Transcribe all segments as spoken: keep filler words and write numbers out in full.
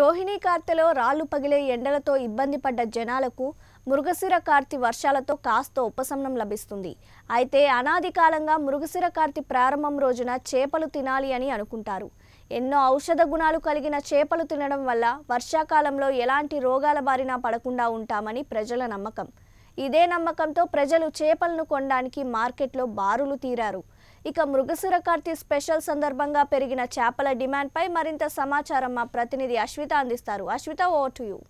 రోహిణి కార్తిలో రాళ్ళు పగిలే ఎండలతో ఇబ్బంది పడ్డ జనాలకు మురుగశిర కార్తి వర్షాలతో కాస్త ఉపశమనం లభిస్తుంది. అయితే అనాది కాలంగా మురుగశిర కార్తి ప్రారంభం రోజున చేపలు తినాలి అని అనుకుంటారు. ఎన్నో ఔషధ గుణాలు కలిగిన చేపలు తినడం వల్ల వర్షాకాలంలో ఎలాంటి రోగాల బారిన పడకుండా ఉంటామని ప్రజల నమ్మకం. ఇదే నమ్మకంతో ప్రజలు చేపలను కొనడానికి మార్కెట్లో బారులు తీరారు. ఇక మృగశిర కార్తి స్పెషల్ సందర్భంగా పెరిగిన చేపల డిమాండ్ పై మరింత సమాచారం మా ప్రతినిధి అశ్విత అందిస్తారు. Ashwitha, over to you.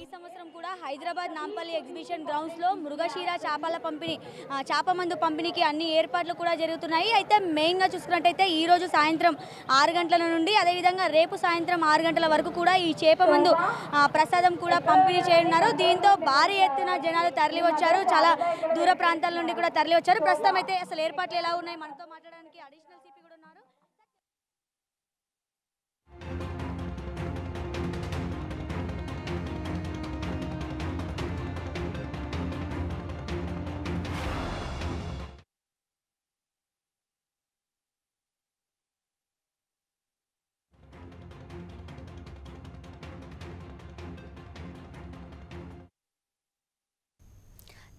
ఈ సంవత్సరం కూడా హైదరాబాద్ నాంపల్లి ఎగ్జిబిషన్ గ్రౌండ్స్లో మృగశీర చేపల పంపిణీ చేప మందు పంపిణీకి అన్ని ఏర్పాట్లు కూడా జరుగుతున్నాయి. అయితే మెయిన్గా చూసుకున్నట్టయితే ఈరోజు సాయంత్రం ఆరు గంటల నుండి అదేవిధంగా రేపు సాయంత్రం ఆరు గంటల వరకు కూడా ఈ చేప మందు ప్రసాదం కూడా పంపిణీ చేయనున్నారు. దీంతో భారీ ఎత్తున జనాలు తరలి వచ్చారు, చాలా దూర ప్రాంతాల నుండి కూడా తరలి వచ్చారు. ప్రస్తుతం అయితే అసలు ఏర్పాట్లు ఎలా ఉన్నాయి మనతో మాట్లాడడానికి అడిషనల్ సిపి కూడా ఉన్నారు.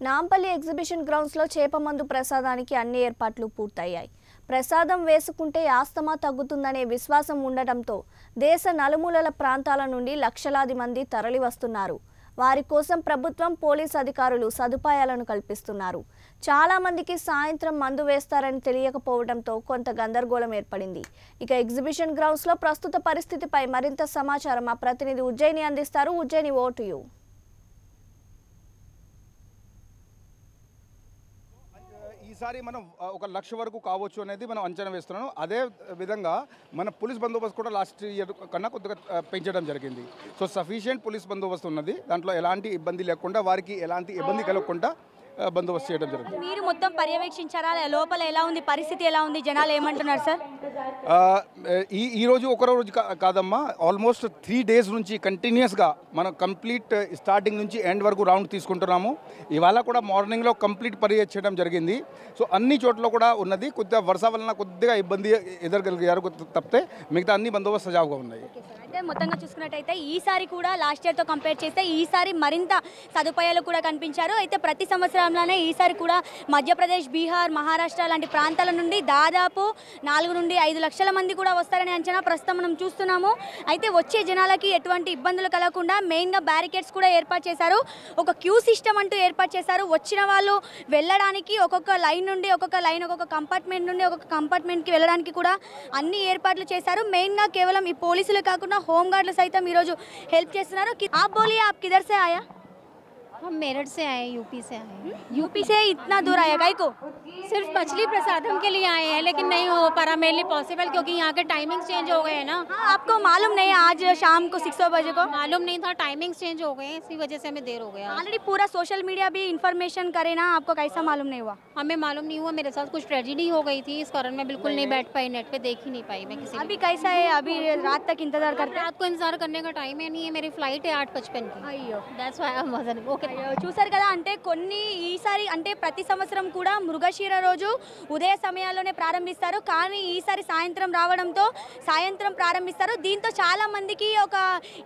నాంపల్లి ఎగ్జిబిషన్ గ్రౌండ్స్లో చేపమందు ప్రసాదానికి అన్ని ఏర్పాట్లు పూర్తయ్యాయి. ప్రసాదం వేసుకుంటే ఆస్తమా తగ్గుతుందనే విశ్వాసం ఉండటంతో దేశ నలుమూలల ప్రాంతాల నుండి లక్షలాది మంది తరలి వస్తున్నారు. వారి కోసం ప్రభుత్వం, పోలీసు అధికారులు సదుపాయాలను కల్పిస్తున్నారు. చాలామందికి సాయంత్రం మందు వేస్తారని తెలియకపోవడంతో కొంత గందరగోళం ఏర్పడింది. ఇక ఎగ్జిబిషన్ గ్రౌండ్స్లో ప్రస్తుత పరిస్థితిపై మరింత సమాచారం మా ప్రతినిధి ఉజ్జయిని అందిస్తారు. Ujjaini, over to you. ఈసారి మనం ఒక లక్ష వరకు కావచ్చు అనేది మనం అంచనా వేస్తున్నాను. అదే విధంగా మన పోలీస్ బందోబస్తు కూడా లాస్ట్ ఇయర్ కన్నా కొద్దిగా పెంచడం జరిగింది. సో సఫిషియంట్ పోలీస్ బందోబస్తు ఉన్నది, దాంట్లో ఎలాంటి ఇబ్బంది లేకుండా, వారికి ఎలాంటి ఇబ్బంది కలగకుండా బందోబస్తు చేయడం జరుగుతుంది. మీరు మొత్తం పర్యవేక్షించారా? లోపల ఎలా ఉంది పరిస్థితి, ఎలా ఉంది, జనాలు ఏమంటున్నారు సార్? ఈ ఈరోజు ఒక రోజు కాదమ్మా, ఆల్మోస్ట్ త్రీ డేస్ నుంచి కంటిన్యూస్గా మనం కంప్లీట్ స్టార్టింగ్ నుంచి ఎండ్ వరకు రౌండ్ తీసుకుంటున్నాము. ఇవాళ కూడా మార్నింగ్లో కంప్లీట్ పర్యవేక్షణ చేయడం జరిగింది. సో అన్ని చోట్ల కూడా ఉన్నది. కొద్దిగా వర్ష వలన కొద్దిగా ఇబ్బంది ఎదురగలిగారు తప్పితే మిగతా అన్ని బందోబస్తు సజావుగా ఉన్నాయి. అయితే మొత్తంగా చూసుకున్నట్టయితే ఈసారి కూడా లాస్ట్ ఇయర్తో కంపేర్ చేస్తే ఈసారి మరింత సదుపాయాలు కూడా కనిపించారు. అయితే ప్రతి సంవత్సరం ఈసారి కూడా మధ్యప్రదేశ్, బీహార్, మహారాష్ట్ర లాంటి ప్రాంతాల నుండి దాదాపు నాలుగు నుండి ఐదు లక్షల మంది కూడా వస్తారని అంచనా ప్రస్తుతం మనం చూస్తున్నాము. అయితే వచ్చే జనాలకి ఎటువంటి ఇబ్బందులు కలగకుండా మెయిన్గా బ్యారికేడ్స్ కూడా ఏర్పాటు చేశారు. ఒక క్యూ సిస్టమ్ అంటూ ఏర్పాటు చేశారు. వచ్చిన వాళ్ళు వెళ్ళడానికి ఒక్కొక్క లైన్ నుండి ఒక్కొక్క లైన్ ఒక్కొక్క కంపార్ట్మెంట్ నుండి ఒక్కొక్క కంపార్ట్మెంట్కి వెళ్ళడానికి కూడా అన్ని ఏర్పాట్లు చేశారు. మెయిన్గా కేవలం ఈ పోలీసులు కాకుండా హోంగార్డులు సైతం ఈరోజు హెల్ప్ చేస్తున్నారు. ఆప్ బోలియే, ఆప్ కిదర్సే ఆయా? हम मेरठ से आए, यूपी से आए। यूपी से इतना दूर आया गाय को? सिर्फ मछली प्रसादम के लिए आए हैं, लेकिन नहीं हो पा रहा मेरे लिए पॉसिबल, क्योंकि यहाँ के टाइमिंग्स चेंज हो गए हैं ना। हाँ, आपको मालूम नहीं आज शाम को सिक्स बजे को मालूम नहीं था, टाइमिंग्स चेंज हो गए हैं, इसी वजह से हमें देर हो गया। ऑलरेडी पूरा सोशल मीडिया भी इन्फॉर्मेशन करे ना, आपको कैसा मालूम नहीं हुआ? हमें मालूम नहीं हुआ, मेरे साथ कुछ ट्रेजिडी हो गई थी, इस कारण मैं बिल्कुल नहीं बैठ पाई, नेट पे देख ही नहीं पाई मैं किसी। अभी कैसा है, अभी रात तक इंतजार करते? रात को इंतजार करने का टाइम है नहीं है, मेरी फ्लाइट है आठ पचपन की। చూసారు కదా, అంటే కొన్ని ఈసారి అంటే ప్రతి సంవత్సరం కూడా మృగశీర రోజు ఉదయ సమయాల్లోనే ప్రారంభిస్తారు, కానీ ఈసారి సాయంత్రం రావడంతో సాయంత్రం ప్రారంభిస్తారు. దీంతో చాలా మందికి ఒక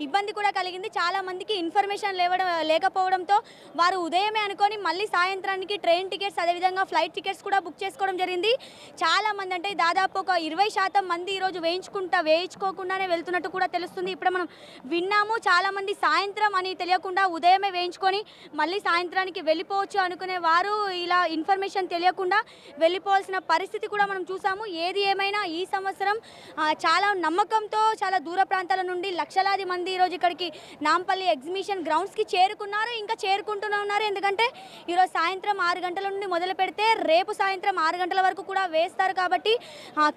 ఇబ్బంది కూడా కలిగింది. చాలా మందికి ఇన్ఫర్మేషన్ లేవడం లేకపోవడంతో వారు ఉదయమే అనుకొని మళ్ళీ సాయంత్రానికి ట్రైన్ టికెట్స్, అదేవిధంగా ఫ్లైట్ టికెట్స్ కూడా బుక్ చేసుకోవడం జరిగింది. చాలా మంది అంటే దాదాపు ఒక ఇరవై శాతం మంది ఈరోజు వేయించుకుంటా వేయించుకోకుండానే వెళ్తున్నట్టు కూడా తెలుస్తుంది. ఇప్పుడు మనం విన్నాము, చాలా మంది సాయంత్రం అని తెలియకుండా ఉదయమే వేయించుకొని మళ్ళీ సాయంత్రానికి వెళ్ళిపోవచ్చు అనుకునే వారు ఇలా ఇన్ఫర్మేషన్ తెలియకుండా వెళ్ళిపోవాల్సిన పరిస్థితి కూడా మనం చూసాము. ఏది ఏమైనా ఈ సంవత్సరం చాలా నమ్మకంతో చాలా దూర ప్రాంతాల నుండి లక్షలాది మంది ఈరోజు ఇక్కడికి నాంపల్లి ఎగ్జిబిషన్ గ్రౌండ్స్కి చేరుకున్నారు, ఇంకా చేరుకుంటూనే ఉన్నారు. ఎందుకంటే ఈరోజు సాయంత్రం ఆరు గంటల నుండి మొదలు పెడితే రేపు సాయంత్రం ఆరు గంటల వరకు కూడా వేస్తారు కాబట్టి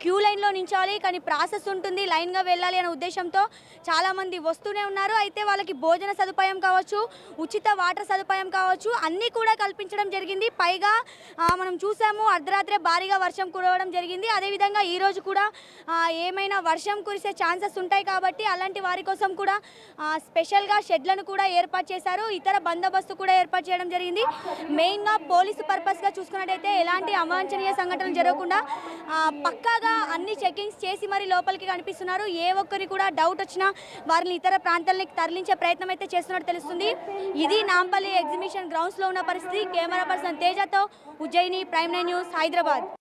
క్యూ లైన్లో నించాలి, కానీ ప్రాసెస్ ఉంటుంది, లైన్గా వెళ్ళాలి అనే ఉద్దేశంతో చాలామంది వస్తూనే ఉన్నారు. అయితే వాళ్ళకి భోజన సదుపాయం కావచ్చు, ఉచిత వాటర్ సదుపాయం కావచ్చు అన్నీ కూడా కల్పించడం జరిగింది. పైగా మనం చూసాము అర్ధరాత్రి భారీగా వర్షం కురవడం జరిగింది. అదే విధంగా ఈ రోజు కూడా ఏమైనా వర్షం కురిసే ఛాన్సెస్ ఉంటాయి కాబట్టి అలాంటి వారి కోసం కూడా స్పెషల్ గా షెడ్లను కూడా ఏర్పాటు చేశారు. ఇతర బందోబస్తు కూడా ఏర్పాటు చేయడం జరిగింది. మెయిన్ గా పోలీసు పర్పస్ గా చూసుకున్నట్లయితే ఎలాంటి అవాంఛనీయ సంఘటనలు జరగకుండా పక్కాగా అన్ని చెకింగ్స్ చేసి మరి లోపలికి కనిపిస్తున్నారు. ఏ ఒక్కరికి కూడా డౌట్ వచ్చినా వారిని ఇతర ప్రాంతాలకు తరలించే ప్రయత్నం అయితే చేస్తున్నట్టు తెలుస్తుంది. ఇది నాంపల్లి ఎగ్జిబిషన్ గ్రౌండ్స్ లో ఉన్న పరిస్థితి. కెమెరా పర్సన్ తేజతో Ujjaini, prime nine news, Hyderabad.